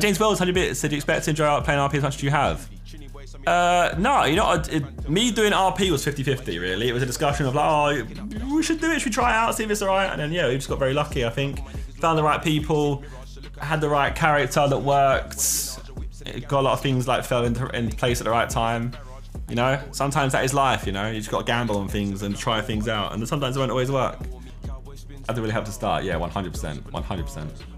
James Wells, 100 bits. Did you expect to enjoy playing RP as much as you have? No, you know, me doing RP was 50-50, really. It was a discussion of like, oh, we should do it. Should we try it out, see if it's all right? And then, yeah, we just got very lucky, I think. Found the right people, had the right character that worked. It got a lot of things like fell into place at the right time. You know, sometimes that is life, you know. You just got to gamble on things and try things out. And sometimes it won't always work. That really helped to start. Yeah, 100%. 100%.